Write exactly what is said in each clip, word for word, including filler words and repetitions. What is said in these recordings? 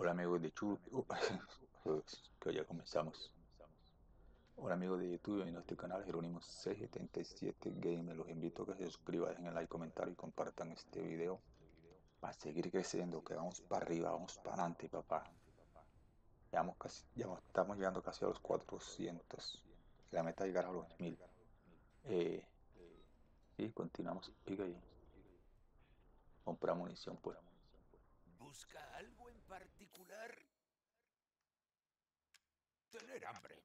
Hola amigos de YouTube, que ya comenzamos. Hola amigos de YouTube, en nuestro canal Jerónimo seis siete siete Games, los invito a que se suscriban, dejen el like, comentario y compartan este video para seguir creciendo, que vamos para arriba, vamos para adelante, papá. Ya, vamos casi, ya estamos llegando casi a los cuatrocientos, la meta es llegar a los mil. Eh, y continuamos, pica ahí. Compra munición, pues. ¿Busca algo en particular? Tener hambre.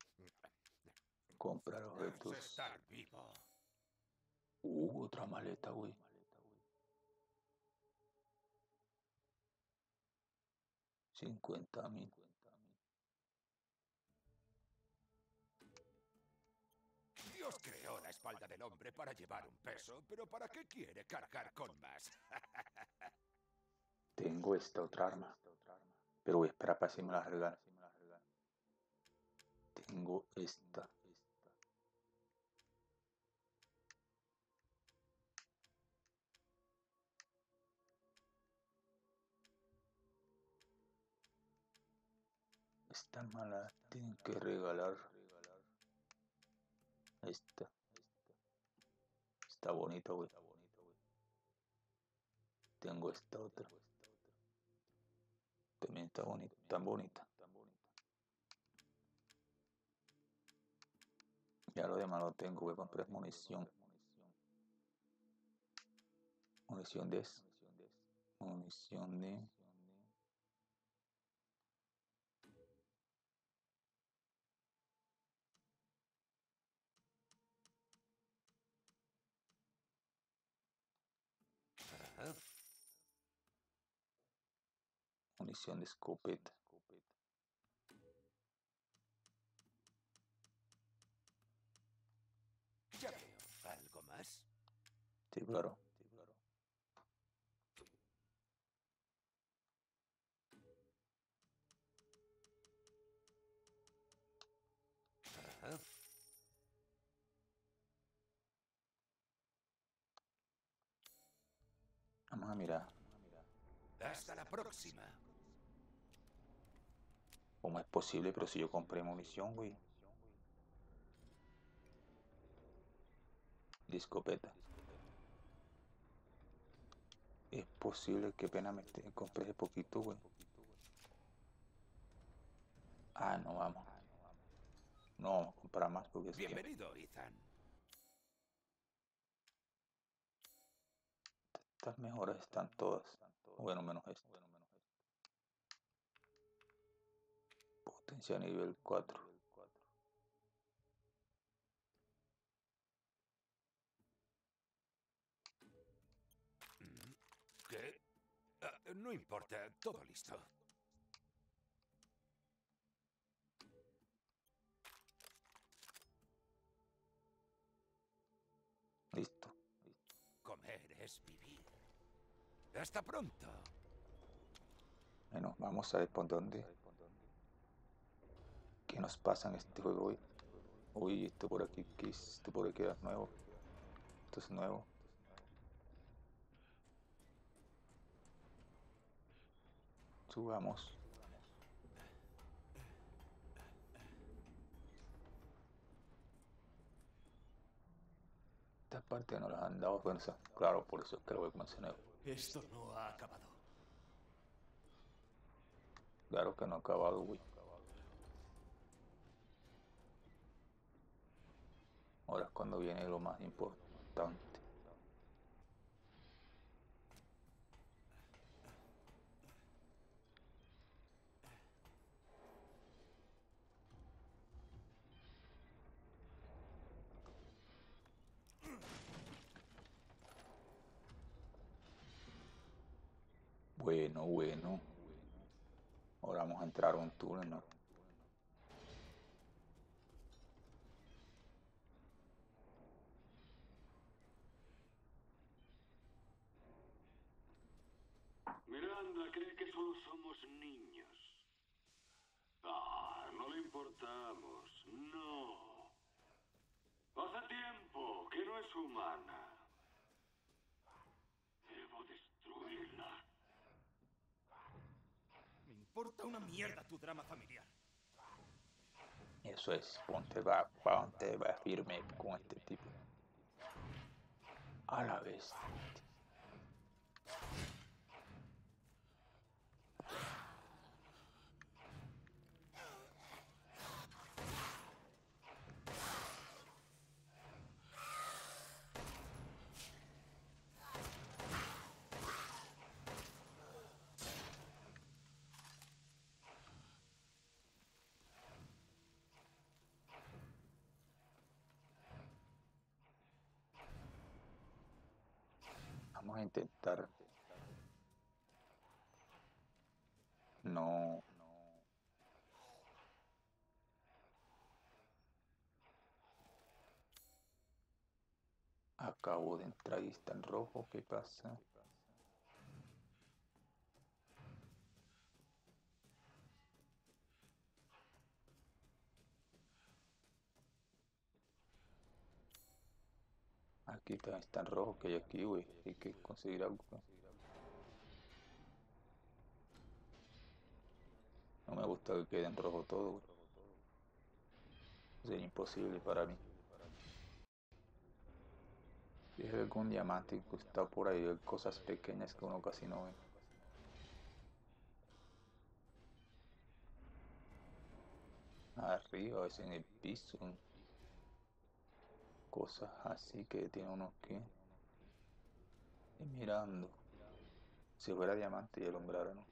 Comprar objetos. Estar vivo. Uh, otra maleta, güey. cincuenta mil. Dios creó la espalda del hombre para llevar un peso, pero ¿para qué quiere cargar con más? Tengo esta otra arma, pero voy a esperar para si me la regalan. Tengo esta. Esta mala tienen que regalar. Esta. Está bonita, güey. Tengo esta otra. También está bonita, tan bonita. Ya lo demás lo tengo, voy a comprar munición. Munición de eso. Munición de... Munición de escopeta. ¿Algo más? Sí, claro. Sí, claro. Ajá. Vamos a mirar. Hasta la próxima. ¿Cómo es posible? Pero si yo compré munición, güey. Escopeta. Es posible que pena me compré de poquito, güey. Ah, no vamos. No vamos a comprar más porque es bienvenido, que... Ethan. Estas mejoras están todas. Bueno, menos esto. Potencia nivel cuatro. No importa, todo listo. Listo. Comer es vivir. Hasta pronto. Bueno, vamos a ver por dónde. ¿Qué nos pasa en este juego hoy? Uy, esto por aquí, ¿qué es? Esto por aquí es nuevo. Esto es nuevo. Subamos. Esta parte no las han dado cuenta. Claro, por eso es que lo voy a mencionar. Esto no ha acabado. Claro que no ha acabado, güey. Ahora es cuando viene lo más importante. Bueno, bueno. Ahora vamos a entrar a un túnel, ¿no? Miranda cree que solo somos niños. Ah, no le importamos, no. Hace tiempo que no es humana. importa una mierda tu drama familiar. Eso es, ponte va, ponte va firme con este tipo. A la vez. Vamos a intentar no, no. Acabo de entrar y está en rojo. ¿Qué pasa? Aquí está, está en rojo que hay aquí, güey. Hay que conseguir algo. No me gusta que quede en rojo todo, güey. Sería imposible para mí. Si hay algún diamante que está por ahí, hay cosas pequeñas que uno casi no ve. Arriba, es en el piso. Cosas así que tiene uno que ir mirando. Si fuera diamante y el hombrero, ¿no?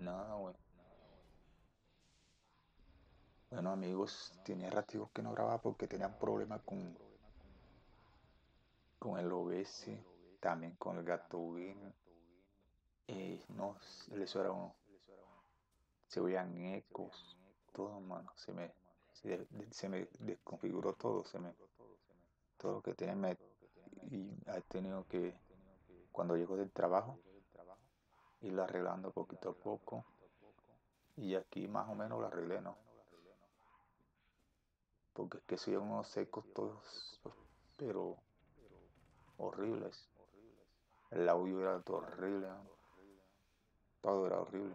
Nada, güey. Bueno, amigos, tenía ratitos que no grababa porque tenían problemas con con el O B S, también con el gato game. Eh, no, eso era uno. Se oían ecos, todo, mano. Se me Se, se me desconfiguró todo, se me todo lo que tenía me, y he tenido que, cuando llego del trabajo, irlo arreglando poquito a poco, y aquí más o menos lo arreglé, ¿no? Porque es que soy unos secos todos, pero horribles. El audio era todo horrible, ¿no? Todo era horrible.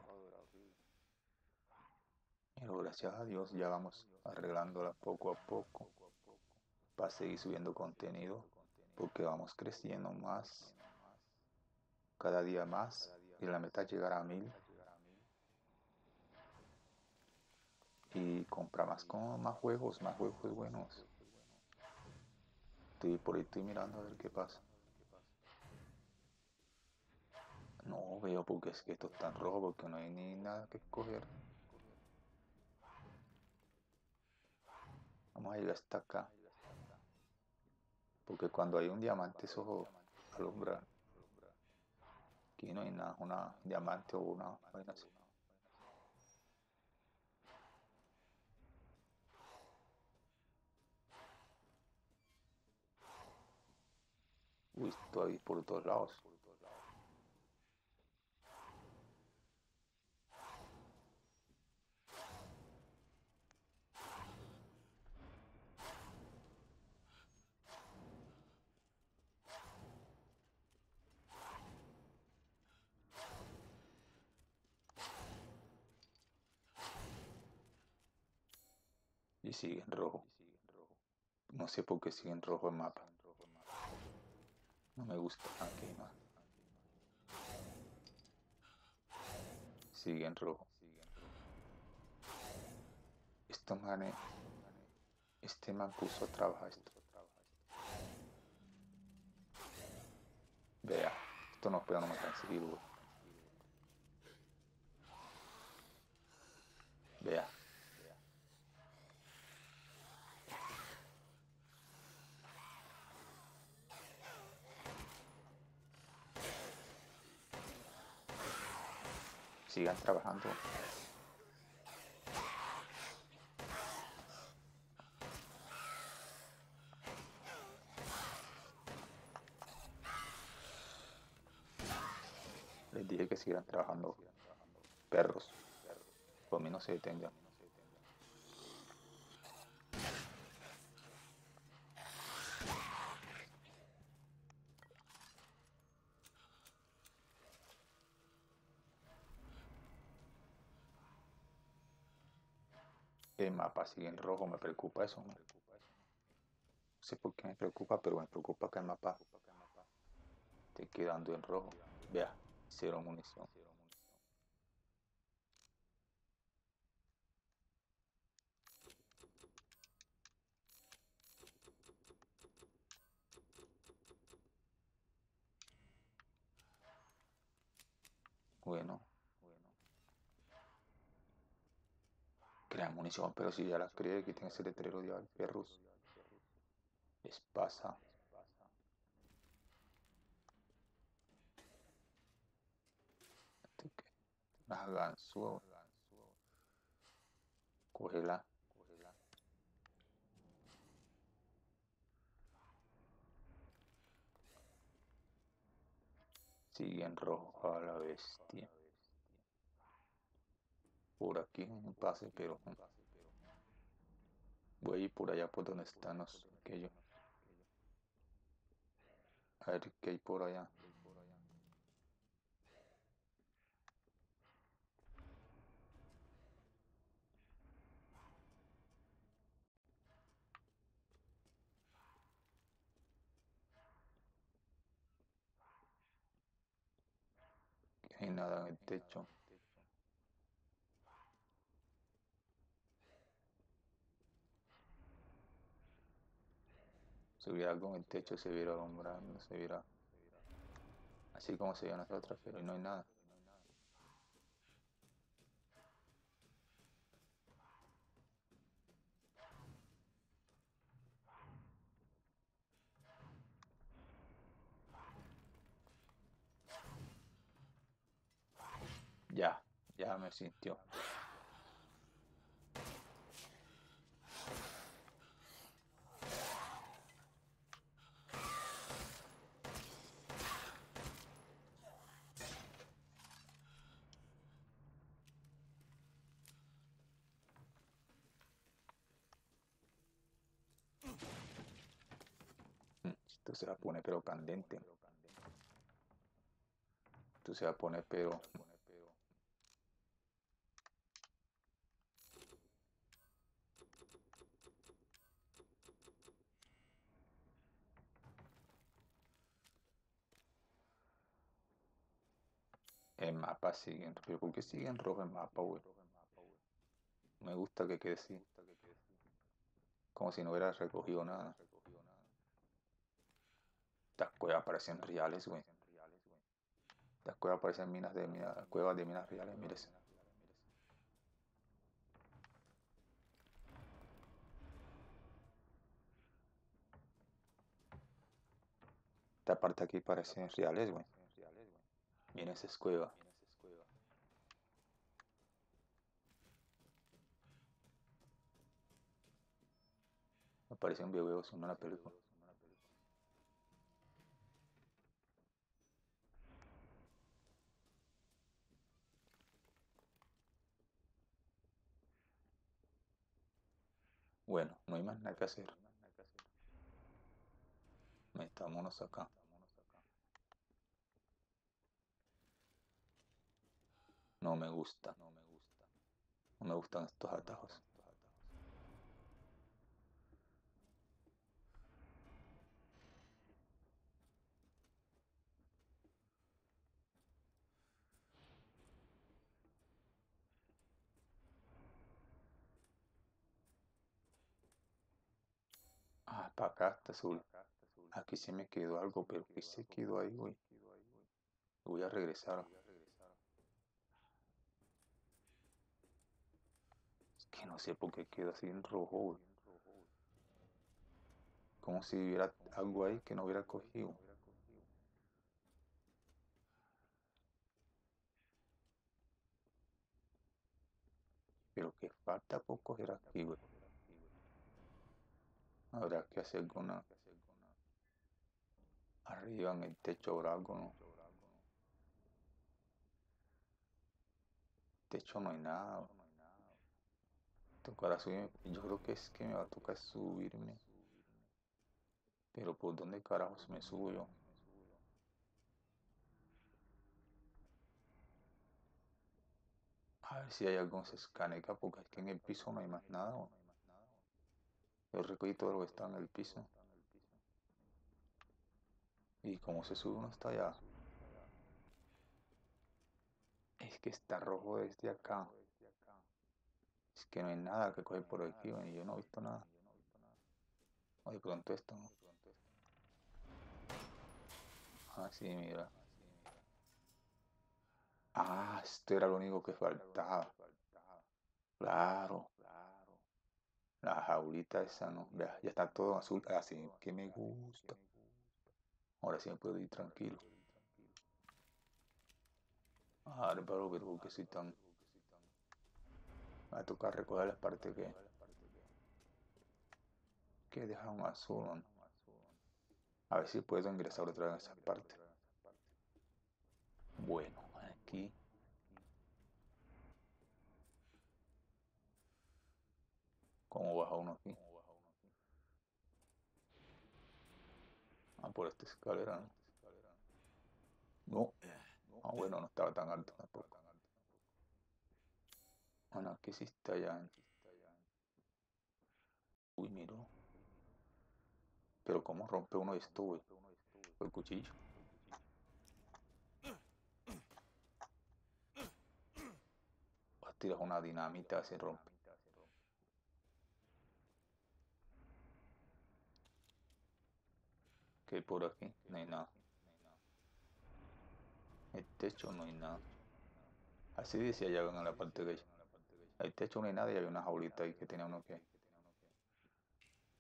Pero gracias a Dios ya vamos arreglándola poco a poco para seguir subiendo contenido, porque vamos creciendo más, cada día más, y la meta es llegar a mil y comprar más, con más juegos, más juegos buenos. Estoy por ahí, estoy mirando a ver qué pasa. No veo porque es que esto está en rojo, porque no hay ni nada que coger. Vamos a ir hasta acá, porque cuando hay un diamante eso alumbra. Aquí no hay nada, una diamante o una vaina así. Uy, estoy por todos lados. Y sigue en rojo. No sé por qué sigue en rojo el mapa. No me gusta. Aquí más. Sigue en rojo. Esto man, este man puso a trabajar esto. Vea, esto no puede no me conseguir, güey. Vea. Sigan trabajando. Les dije que sigan trabajando. Perros. Por mí no se detengan. el mapa sigue en rojo, me preocupa eso, ¿no? No sé por qué me preocupa, pero me preocupa que el mapa esté quedando en rojo. Vea, cero munición. Bueno, bueno. Crean munición, pero si ya las creé, quiten ese letrero de perros. Les pasa. Las hagan su. Cógela. Sigue en rojo a la bestia. Por aquí un pase, pero voy a ir por allá por donde están los aquellos. A ver qué hay por allá. Hay nada en el techo. Si hubiera algo en el techo se viera alumbrando, se viera así como se veían las otras, pero no hay nada. Ya, ya me sintió. Esto se va a poner pero candente. Esto se va a poner pero... El mapa sigue en rojo. ¿Por qué sigue en rojo el mapa, güey? Me gusta que quede así. Como si no hubiera recogido nada. Estas cuevas parecen reales, güey. Estas cuevas parecen minas de minas, cuevas de minas reales, mire. Esta parte aquí parecen reales, güey. Miren esa cueva. Me parece un video, es una película. Bueno, no hay más nada que hacer. Metámonos acá. No me gusta, no me gusta. No me gustan estos atajos. Ah, para acá está azul. Aquí se me quedó algo, pero que se quedó ahí, güey. Voy a regresar. Que no sé por qué queda así en rojo, güey. Como si hubiera algo ahí que no hubiera cogido. Pero que falta por coger aquí, güey. Habrá que hacer alguna. Arriba en el techo habrá algo, ¿no? Techo no hay nada, güey. Tocará subirme, yo creo que es que me va a tocar subirme, pero ¿por dónde carajos me subo yo? A ver si hay algo que se escane acá, porque es que en el piso no hay más nada. Yo recogí todo lo que está en el piso. Y como se sube uno hasta allá. Es que está rojo desde acá. Es que no hay nada que coger por aquí, bueno, yo no he visto nada. Oye, pronto esto, ¿no? Ah, sí, mira. Ah, esto era lo único que faltaba. Claro. La jaulita esa, ¿no? Ya, ya está todo azul. Así que me gusta. Ahora sí me puedo ir tranquilo. Ah, pero pero que soy tan... Va a tocar recoger las partes que... Que dejan azul, ¿no? A ver si puedo ingresar otra vez a esas partes. Bueno, aquí. ¿Cómo baja uno aquí? Ah, por esta escalera, ¿no? No. Ah, bueno, no estaba tan alto tampoco. Bueno, aquí sí está allá. Uy, miro. Pero ¿cómo rompe uno esto, güey? El cuchillo. O tiras una dinamita, se rompe. ¿Qué hay por aquí? No hay nada. El techo no hay nada. Así decía ya en la parte de ella. El techo no hay nada y había una jaulita ahí que tenía uno que...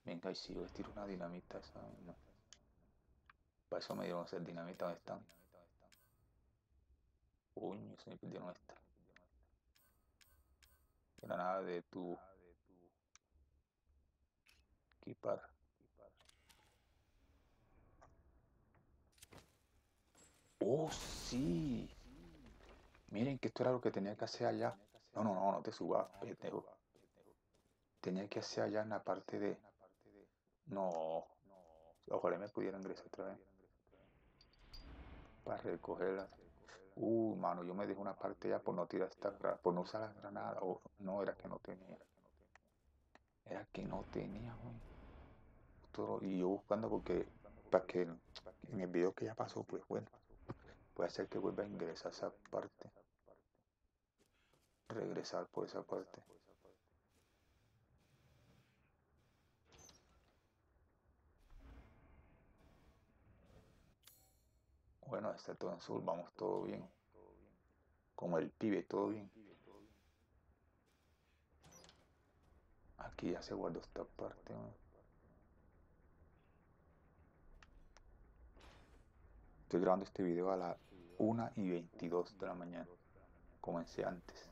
Venga, y si yo les tiro una dinamita esa, no. Para eso me dieron a hacer dinamita. ¿Dónde están? Uy, se me perdieron esta. Granada de tubo. Equipar. Oh, sí. Miren que esto era lo que tenía que hacer allá. No, no, no, no te subas, pendejo. Tenía que hacer allá en la parte de... No, ojalá me pudiera ingresar otra vez. Para recogerla. Uh, mano, yo me dejé una parte ya por no tirar esta granada, por no usar la granada. Oh, no, era que no tenía. Era que no tenía, güey. Y yo buscando porque, para que en el video que ya pasó, pues bueno, puede hacer que vuelva a ingresar esa parte. Regresar por esa parte. Bueno, está todo en azul, vamos todo bien. Como el pibe, todo bien. Aquí ya se guardó esta parte, ¿no? Estoy grabando este video a las una y veintidós de la mañana. Comencé antes.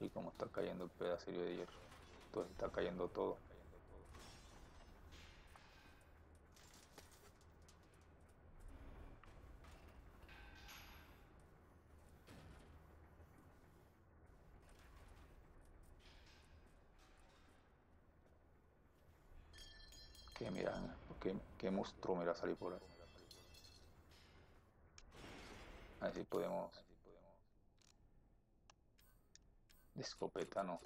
Y como está cayendo el pedazo de hierro. Entonces está cayendo todo. Que miran, ¿qué, qué monstruo me va a salir por ahí? Así podemos. De escopeta no.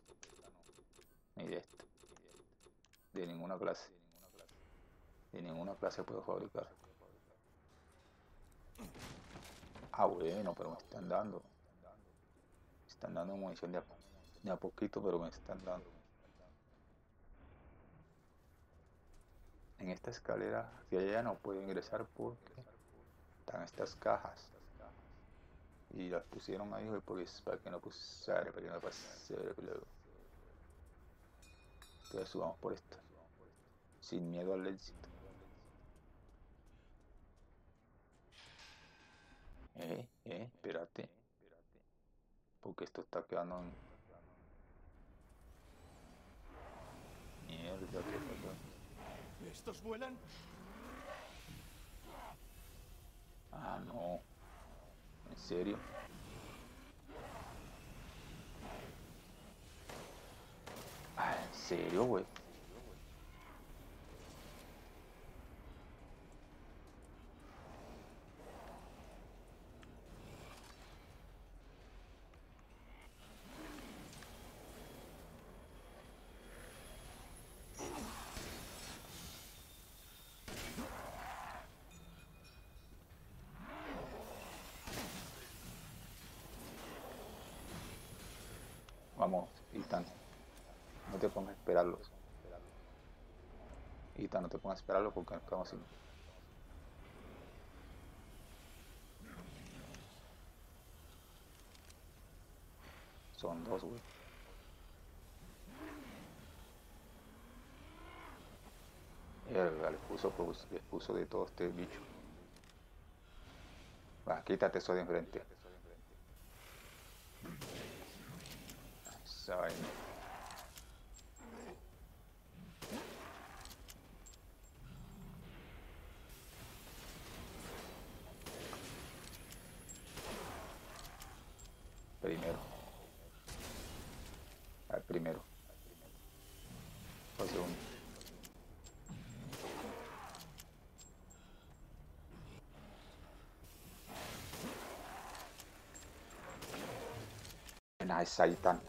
Ni de esto. De ninguna clase. De ninguna clase puedo fabricar. Ah, bueno, pero me están dando. Me están dando munición de a, de a poquito, pero me están dando. En esta escalera hacia allá no puedo ingresar porque están estas cajas y las pusieron ahí para que no pasara, para que no pasara. Entonces subamos por esto sin miedo al éxito. Eh, eh, espérate, porque esto está quedando en mierda. ¿Qué pasó? ¿Estos vuelan? Ah, no. ¿En serio? Ah, ¿en serio, güey? Ethan, no te pongas a esperarlo. Ethan, no te pongas a esperarlo porque nos quedamos sin. Son dos, güey. Le puso, le puso de todo este bicho. Va, quítate eso de enfrente. Esa vaina. Primero. Al primero. Al segundo. Nice, Ethan.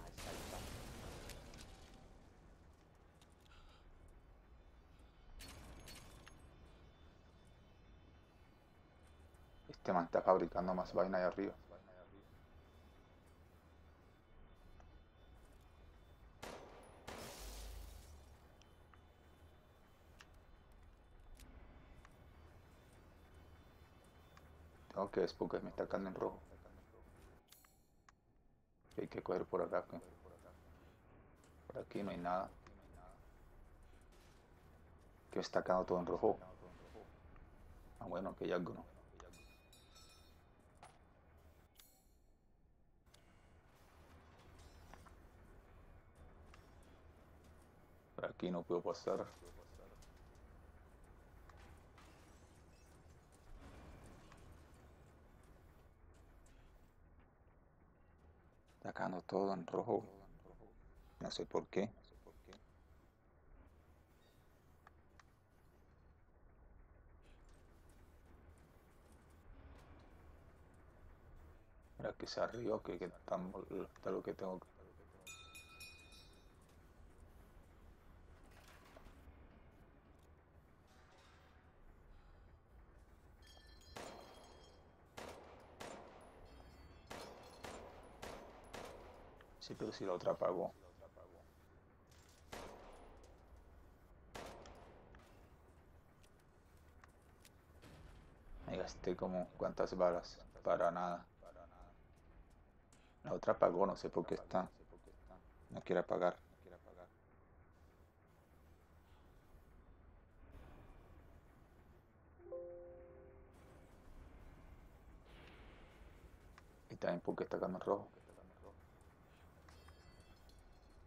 Este man está fabricando más vaina ahí arriba. Tengo que ver porque me está cayendo en rojo. Hay que coger por acá. Por aquí no hay nada. Que está quedando todo en rojo. Ah, bueno, que hay algo, ¿no? Por aquí no puedo pasar. Sacando todo en rojo, no sé por qué. Mira que se arriba, que, que tan, está lo que tengo. Sí, pero si la otra apagó. Me gasté como cuántas balas. Para nada. La otra apagó, no sé por qué está. No quiere apagar. Y también porque está acá en rojo.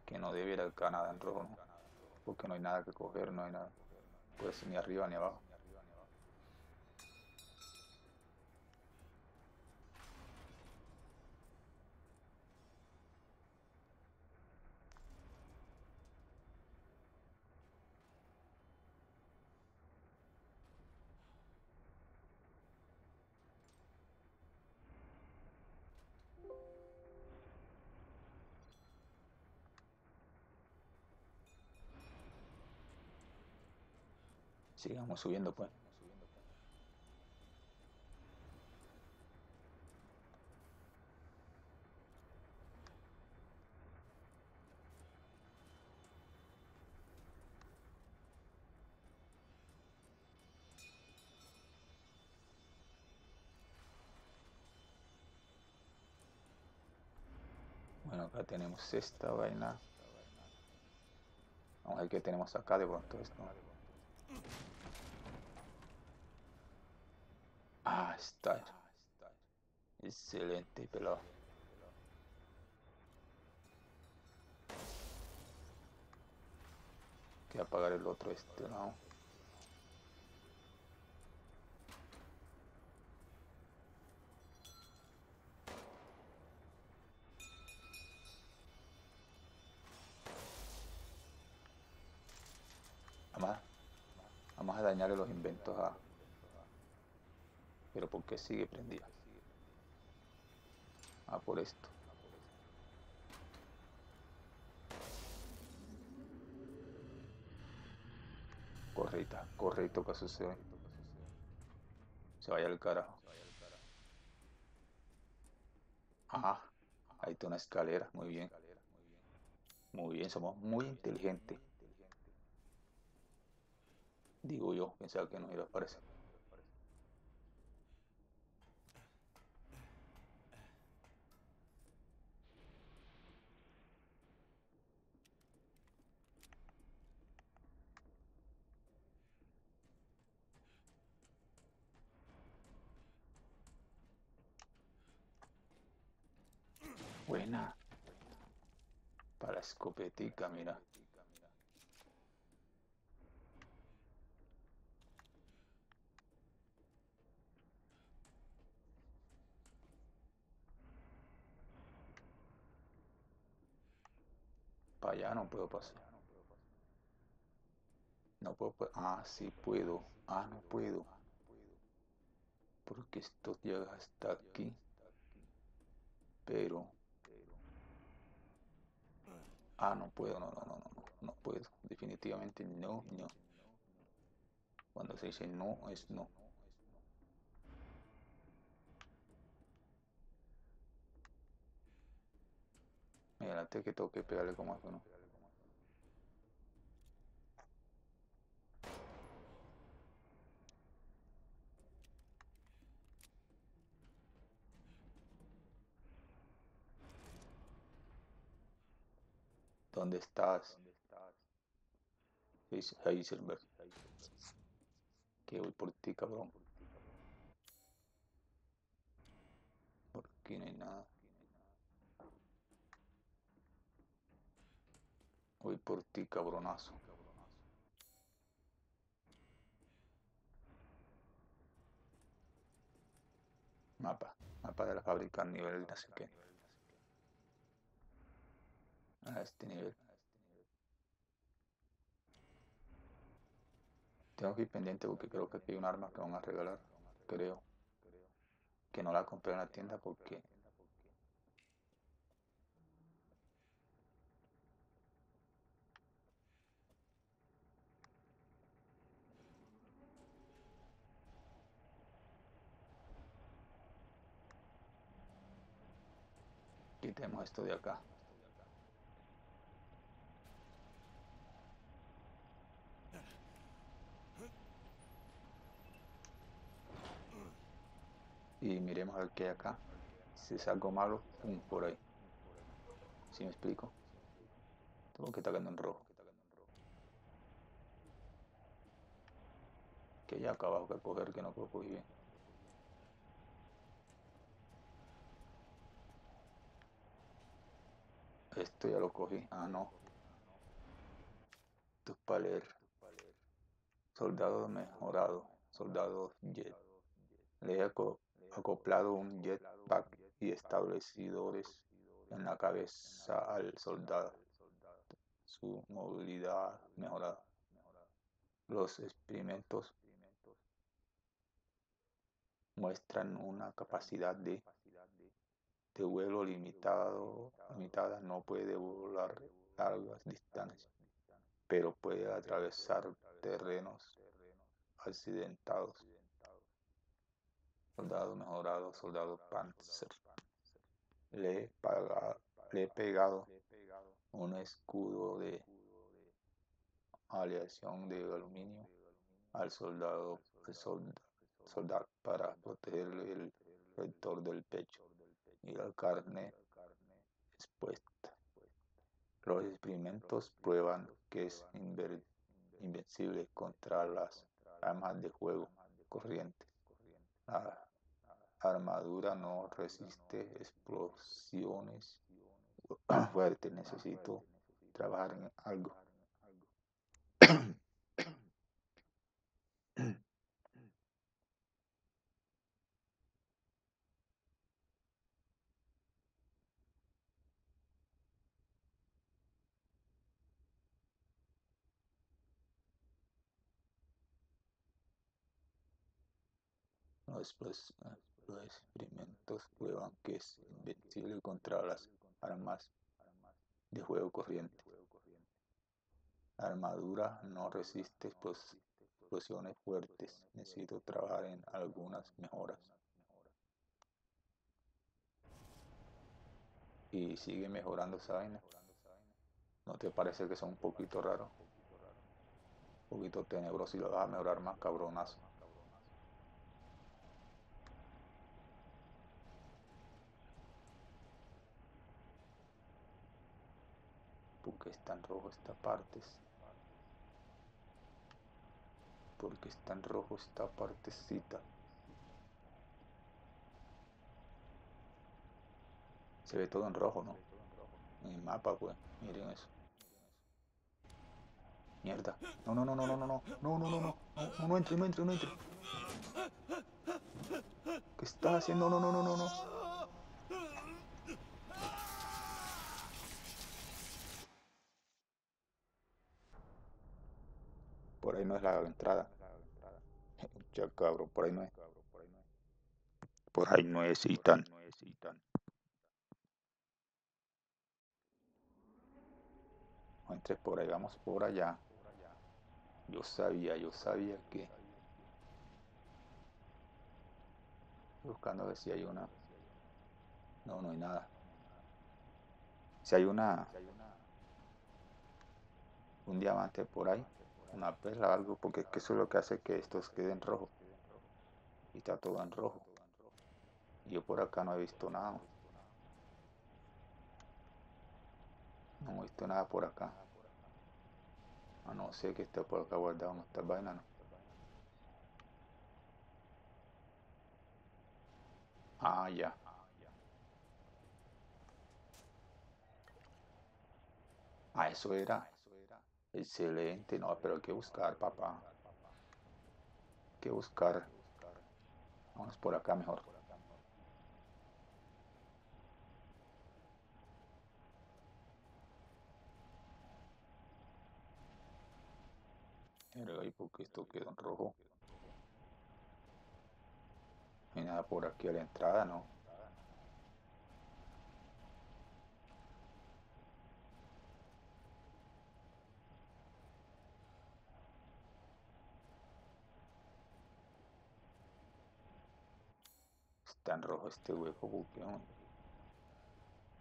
Que no debe ir acá nada en rojo, ¿no? Porque no hay nada que coger, no hay nada. Pues ni arriba ni abajo. Sigamos subiendo, pues. Bueno, acá tenemos esta vaina. Vamos a ver qué tenemos acá de pronto esto. Ah, está. Excelente, pelado. Voy a apagar el otro este lado. Vamos, vamos a dañarle los inventos a... Pero ¿por qué sigue prendida? Ah, por esto. Correcta, correcto, que sucede. Se vaya al carajo. Ajá, ahí está una escalera, muy bien. Muy bien, somos muy inteligentes. Digo yo, pensaba que nos iba a aparecer. Buena. Para escopetica, mira. Para allá no puedo pasar. No puedo pasar. Ah, sí puedo. Ah, no puedo. Porque esto llega hasta aquí. Pero... Ah, no puedo, no, no, no, no, no, no puedo, definitivamente no, no. Cuando se dice no, es no. Mira, antes que toque pegarle como eso, ¿no? ¿Dónde estás? ¿Dónde estás? Es Heisenberg. Que voy por ti, cabrón. Por aquí no hay nada. Voy por ti, cabronazo. Mapa. Mapa de la fábrica a nivel no sé qué. A este nivel. Tengo que ir pendiente porque creo que aquí hay un arma que van a regalar. Creo. Que no la compré en la tienda porque... Quitemos esto de acá. Y miremos a ver qué hay acá. Si es algo malo, pum, por ahí. ¿Sí me explico? Todo lo que está cayendo en rojo. Que hay acá abajo que coger, que no puedo coger bien. Esto ya lo cogí. Ah, no. Esto es para leer. Soldado mejorado. Soldado jet. Le he acoplado un jetpack y establecidores en la cabeza al soldado. Su movilidad mejorada. Los experimentos muestran una capacidad de, de vuelo limitado, limitada. No puede volar largas distancias, pero puede atravesar terrenos accidentados. Soldado mejorado, soldado Panzer. Le he, pagado, le he pegado un escudo de aleación de aluminio al soldado, el soldado, soldado para protegerle el vector del pecho y la carne expuesta. Los experimentos prueban que es inver, invencible contra las armas de juego corrientes. La armadura no resiste explosiones fuertes. Necesito trabajar en algo. Los experimentos prueban que es invencible contra las armas de juego corriente. La armadura no resiste explosiones fuertes. Necesito trabajar en algunas mejoras. Y sigue mejorando esa vaina. ¿No te parece que son un poquito raros? Un poquito tenebroso, y lo vas a mejorar más, cabronazo. ¿Por qué está en rojo esta parte? ¿Por qué está en rojo esta partecita? Se ve todo en rojo, ¿no? En el mapa, pues. Miren eso. Mierda. No, no, no, no, no, no, no, no, no, no, no, no, no entre, no entre, no entre. ¿Qué estás haciendo? No, no, no, no, no. Por ahí no es la entrada. Ya cabrón, por ahí no es. Por ahí no es y tan. No entres por ahí, vamos por allá. Yo sabía, yo sabía que... Buscando a ver si hay una... No, no hay nada. Si hay una... Un diamante por ahí. Una perla, algo, porque es que eso es lo que hace que estos queden rojos. Y está todo en rojo. Yo por acá no he visto nada. No he visto nada por acá. A no ser que esté por acá guardado, no está vaina, no. Ah, ya. Ah, eso era. Excelente. No, pero hay que buscar, papá. Hay que buscar. Vámonos por acá mejor. Ahí porque esto quedó en rojo. No hay nada por aquí a la entrada, ¿no? Está en rojo este hueco, porque,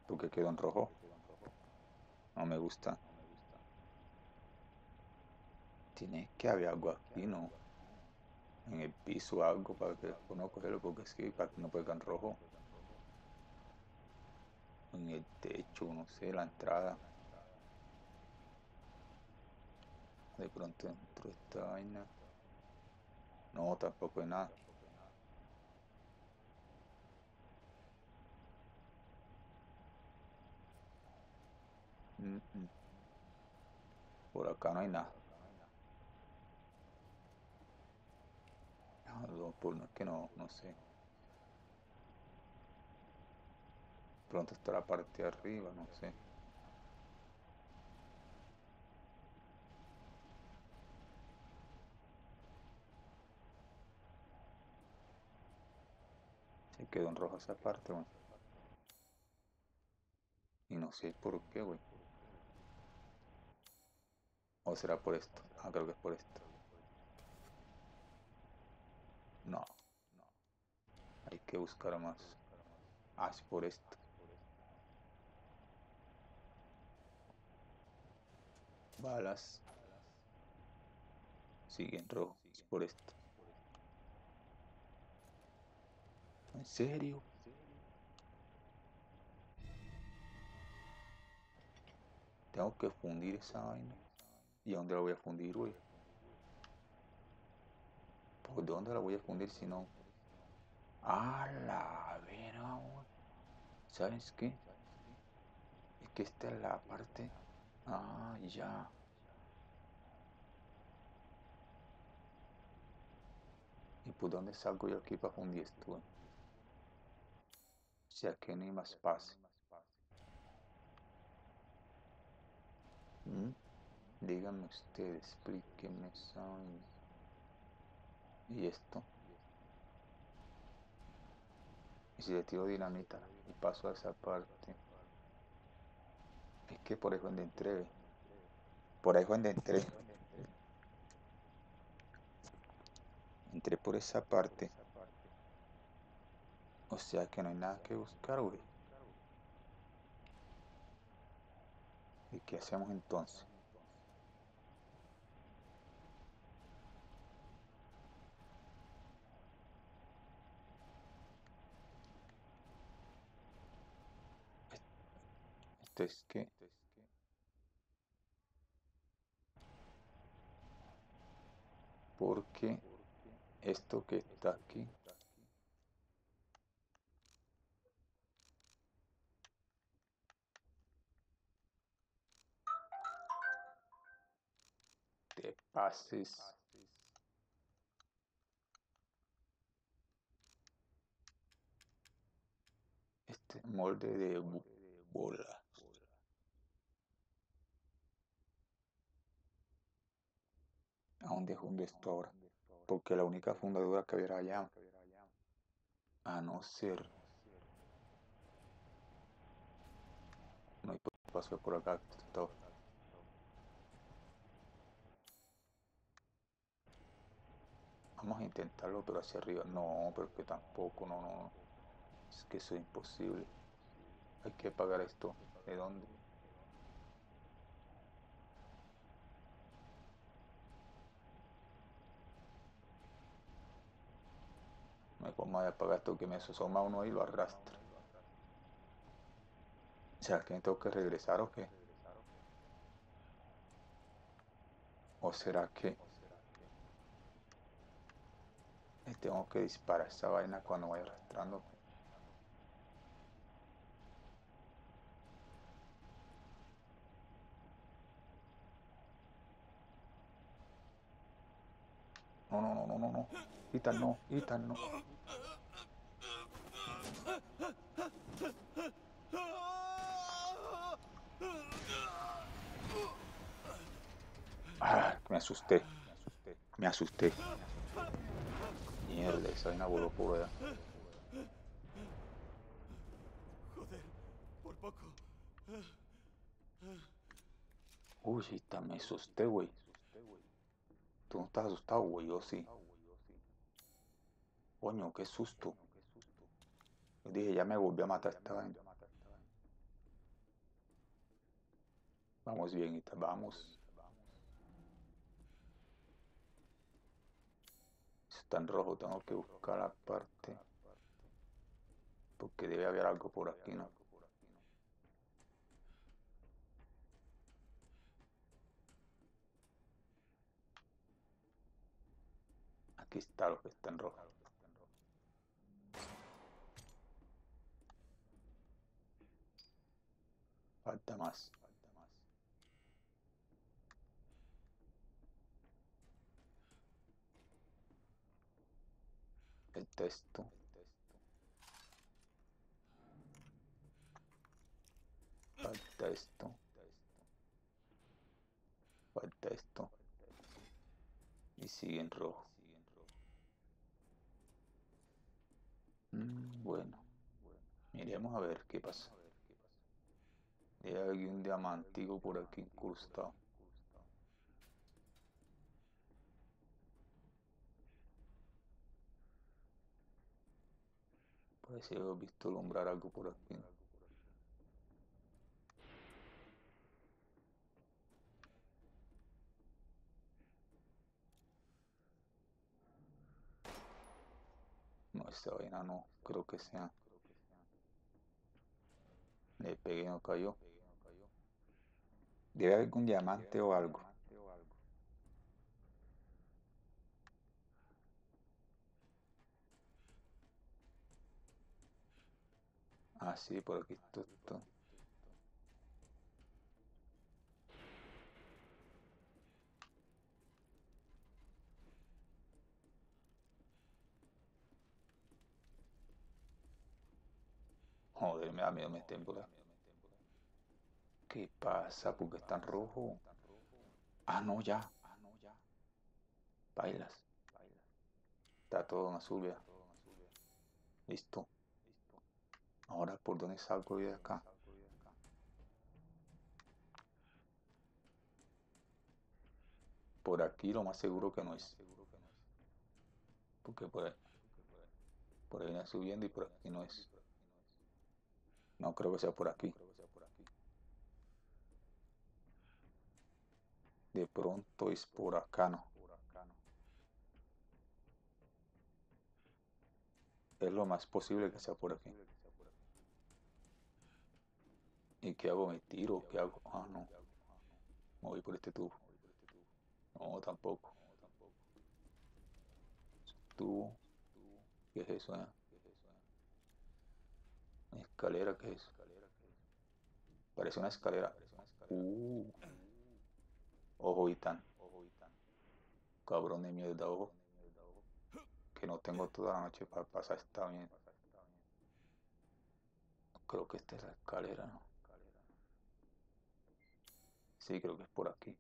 porque quedó en rojo. No me gusta. Tiene que haber algo aquí, ¿no? En el piso algo para que uno cogerlo, porque es que para que no pueda en rojo. En el techo, no sé, la entrada. De pronto entró esta vaina. No, tampoco hay nada. Mm -mm. Por acá no hay nada. Por no, es que no, no sé. Pronto está la parte de arriba, no sé. Se quedó en rojo esa parte, güey. Y no sé por qué, güey. O será por esto. Ah, creo que es por esto. No, no. Hay que buscar más. Ah, es por esto. Balas. Sigue en rojo. Es por esto. ¿En serio? Tengo que fundir esa vaina. ¿Y a dónde la voy a fundir, güey? ¿De dónde la voy a fundir si no? ¡A la vera! ¿Sabes qué? Es que esta es la parte... ¡Ah, ya! ¿Y por dónde salgo yo aquí para fundir esto? O sea, que no hay más espacio. ¿Mm? Díganme ustedes, explíquenme esa... Y esto. Y si le tiro dinamita y paso a esa parte. Es que por ahí es donde entré. Por ahí es donde entré. Entré por esa parte. O sea que no hay nada que buscar, güey. ¿Y qué hacemos entonces? Esto es que... Porque esto que está aquí... Te pases... Este molde de bola. ¿A dónde junto esto ahora? Porque la única fundadora que hubiera allá, a no ser... No hay espacio por acá. Todo. Vamos a intentarlo, pero hacia arriba. No, pero que tampoco, no, no. Es que eso es imposible. Hay que pagar esto. ¿De dónde? Vamos a apagar esto, que me asoma uno ahí y lo arrastra. O sea, ¿que tengo que regresar o qué? ¿O será que le tengo que disparar esa vaina cuando vaya arrastrando? No, no, no, no, no, no. Y tan no, y tan no. Ah, me asusté, me asusté, me asusté. Mierda, esa vaina voló por allá. Joder, por poco. Uy, está, me asusté, güey. Tú no estás asustado, güey, yo sí. Coño, qué susto. Yo dije, ya me volvió a matar esta vaina. Vamos bien, Ita, vamos. Está en rojo, tengo que buscar la parte. Porque debe haber algo por aquí, ¿no? Aquí está lo que está en rojo. Falta más. El texto. Falta esto. Falta esto. Y sigue en rojo. Mm, bueno. Miremos a ver qué pasa. Hay un diamantico por aquí incrustado. Parece haber visto alumbrar algo por aquí. No, esta vaina no creo que sea. Le pegué y no cayó. Debe haber algún diamante o algo. Ah, sí, por aquí esto, esto. Joder, me da miedo, me tiemblo. ¿Qué pasa? ¿Por qué está en rojo? Ah, no, ya. Bailas. Está todo en azul, ya. Listo. Ahora, ¿por dónde salgo yo de acá? Por aquí lo más seguro que no es. Porque por ahí. Por ahí viene subiendo y por aquí no es. No creo que sea por aquí. De pronto es por acá, ¿no? Es lo más posible que sea por aquí. ¿Y qué hago? ¿Me tiro? ¿Qué hago? Ah, no. Me voy por este tubo. No, tampoco. Tubo. ¿Qué es eso, eh? Escalera, ¿qué es? Parece una escalera. Uh. Ojo y tan. Cabrón de mierda, ojo. Que no tengo toda la noche para pasar esta bien. Creo que esta es la escalera, ¿no? Sí, creo que es por aquí.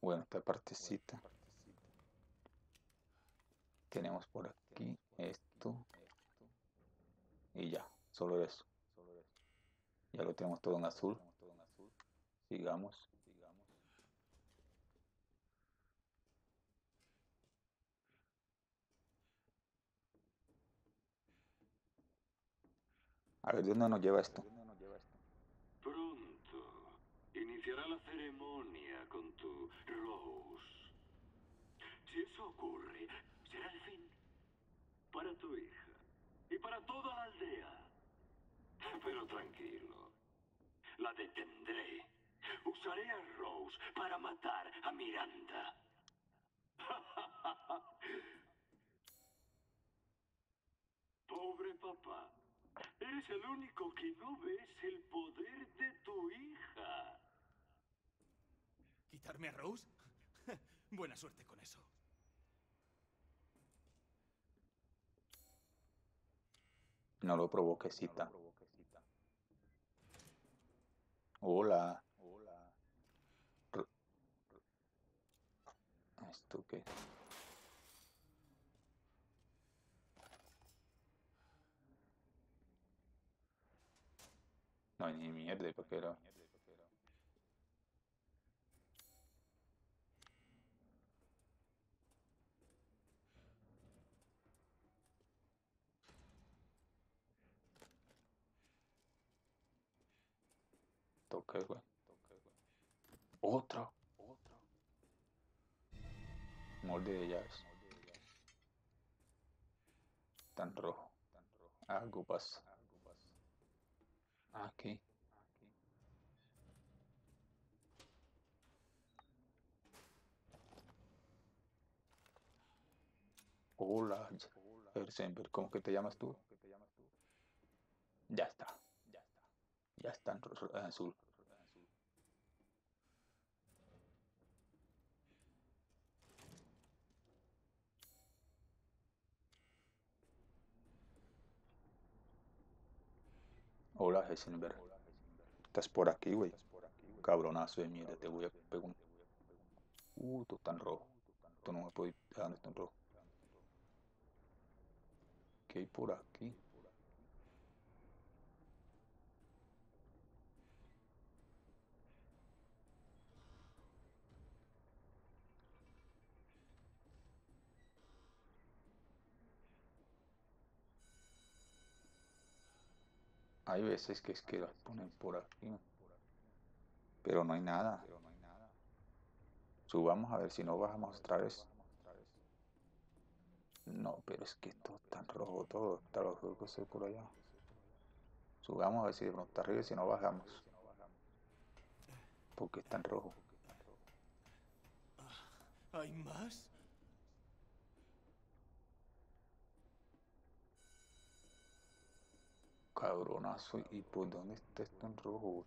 Bueno, esta partecita tenemos por aquí esto y ya, solo eso. Ya lo tenemos todo en azul. Sigamos. A ver, ¿de dónde nos lleva esto? Pronto iniciará la ceremonia con tu Rose. Si eso ocurre, será el fin. Para tu hija y para toda la aldea. Pero tranquilo, la detendré. Usaré a Rose para matar a Miranda. Pobre papá. Eres el único que no ves el poder de tu hija. ¿Quitarme a Rose? Buena suerte con eso. No lo provoquecita. No lo provoquecita. Hola. Hola. ¿Esto qué? No, ni mierda, porque era... Toque, güey. Otra. Otra. Molde de llaves. Tan rojo. Algo pasa. Aquí. Hola, Heisenberg. ¿Cómo que te llamas tú? Ya está. Ya está. Ya está en azul. Hola, Heisenberg. Estás por aquí, güey. Cabronazo de mierda, te voy a pegar un... Uh, tú tan rojo. Tú no me puedes ir dejando tan rojo. ¿Qué hay por aquí? Hay veces que es que las ponen por aquí, pero no hay nada. Subamos a ver si no bajamos otra vez. No, pero es que esto está en rojo todo, está lo que sé por allá. Subamos a ver si de pronto arriba y si no bajamos. Porque está en rojo. ¿Hay más? Cabronazo, ¿y por dónde está esto en rojo?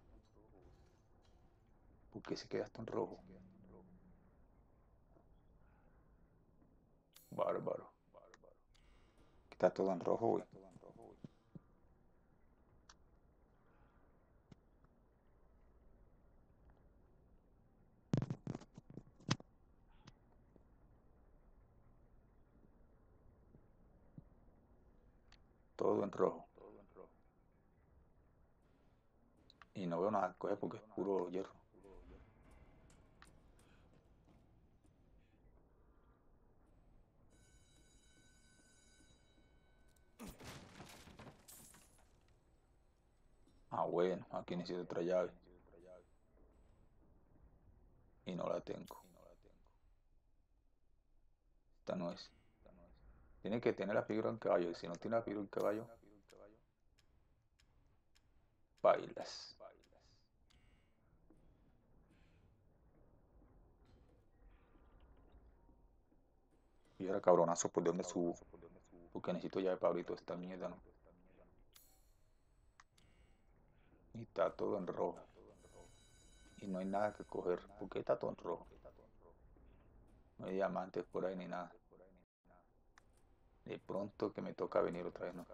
¿Por qué se queda esto en rojo? Bárbaro. Está todo en rojo, güey. todo en rojo. Y no veo nada, coge porque es puro hierro. Ah, bueno, aquí necesito otra llave. Y no la tengo. Esta no es. Tiene que tener la figura en caballo. Y si no tiene la figura en caballo, bailas. Y ahora, cabronazo, ¿por dónde subo? Porque necesito llave para abrir toda esta mierda, ¿no? Y está todo en rojo. Y no hay nada que coger. ¿Por qué está todo en rojo? No hay diamantes por ahí ni nada. De pronto que me toca venir otra vez, ¿no?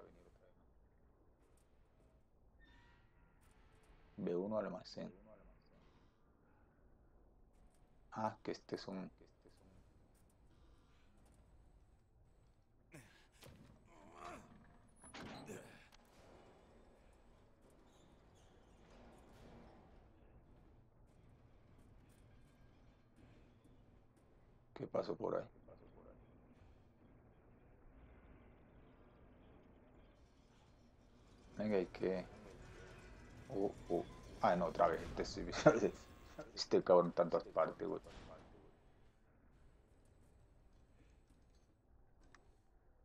B uno almacén. Ah, que este es un... ¿Qué pasó por ahí? Venga, hay que... Oh, oh. Ah, no, otra vez. Este, este cabrón en tantas partes, güey.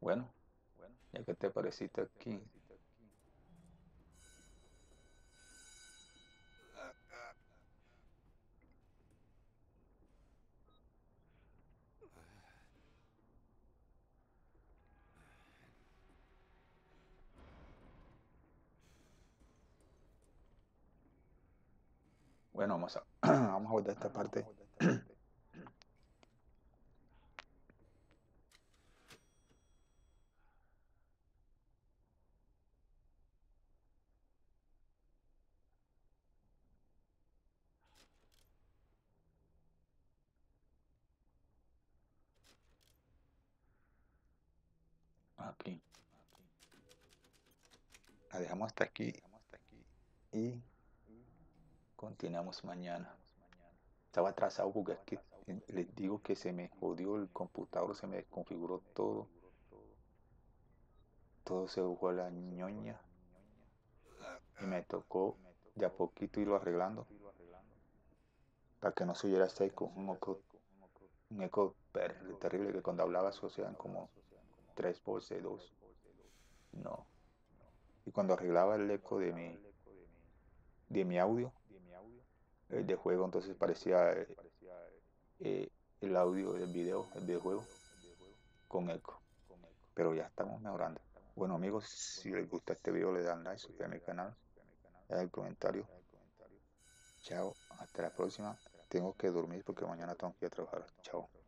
Bueno, ya que te apareciste aquí. Bueno, vamos a, vamos a guardar esta parte. Aquí. La dejamos hasta aquí. Y... continuamos mañana. Estaba atrasado porque es que les digo que se me jodió el computador, se me desconfiguró todo. Todo se jugó a la ñoña. Y me tocó de a poquito irlo arreglando. Para que no se oyera ese eco, un eco, un eco terrible que cuando hablaba asociaban como tres voces, dos. No. Y cuando arreglaba el eco de mi, de mi audio, de juego, entonces parecía eh, eh, el audio del video, el videojuego con eco, pero ya estamos mejorando. Bueno amigos, si les gusta este video le dan like, suscriban al canal, dan el comentario. Chao, hasta la próxima. Tengo que dormir porque mañana tengo que ir a trabajar. Chao.